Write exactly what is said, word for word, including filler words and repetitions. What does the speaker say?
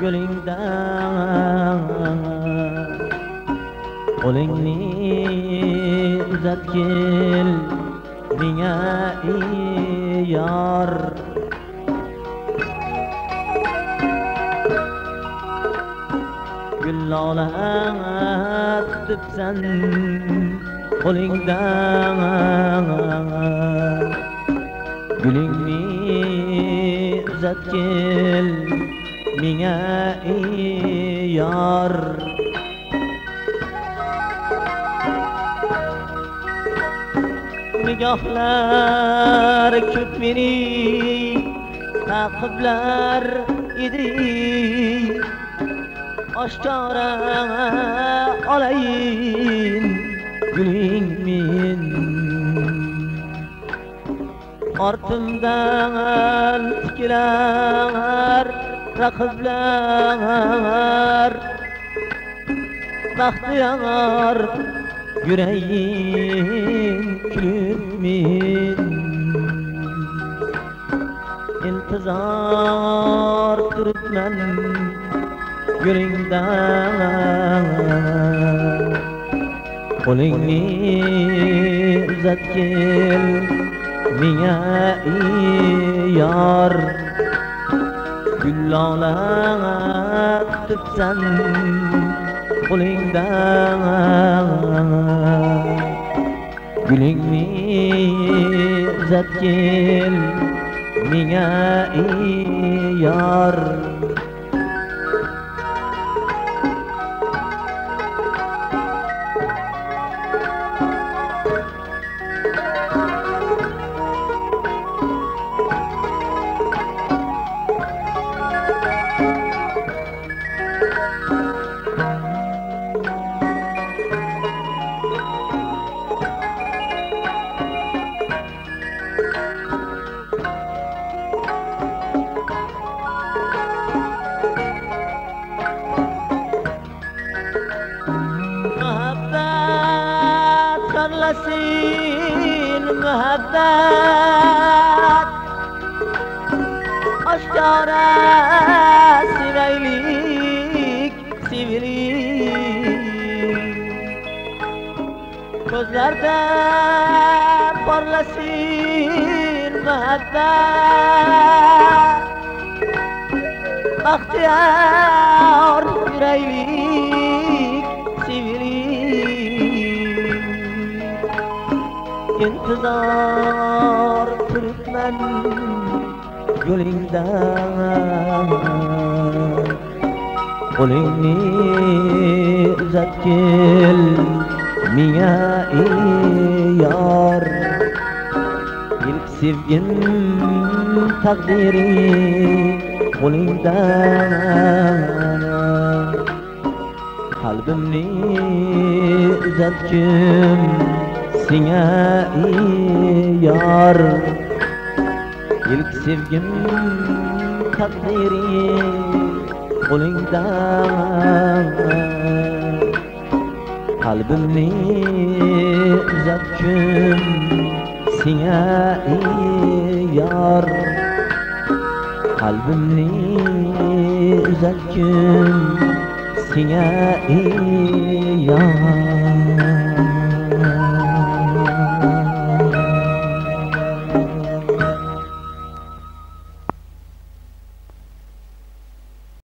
gülüngdə Qolingni uzatgil Mingə iyar Gül lala tüpsən Qolingdə Gülüngni uzatgil Mingə iyar Nigohlar ko'p meni taqiblar edi oshkora olayin guling men ortimdan tikilar raqiblar baxtiyor yurayim kulib men intizor turibman yo'lingdan qo'lingni uzatgil menga yor gullola tutsan qo'lingdan gulingni uzatgil menga yor Muhabbat aşkara sevaylik sevilik Gözlerde parlasın muhabbat Bahtiyar yüreğlik intizor turibman yo'lingdan qo'lingni uzatgil menga yor ilk sevgim taqdiri qo'lingdan qalbimni uzatgil Senga yor ilk sevgim taqdiri qo'lingdan qalbimni uzatgin senga yor qalbimni uzatgin senga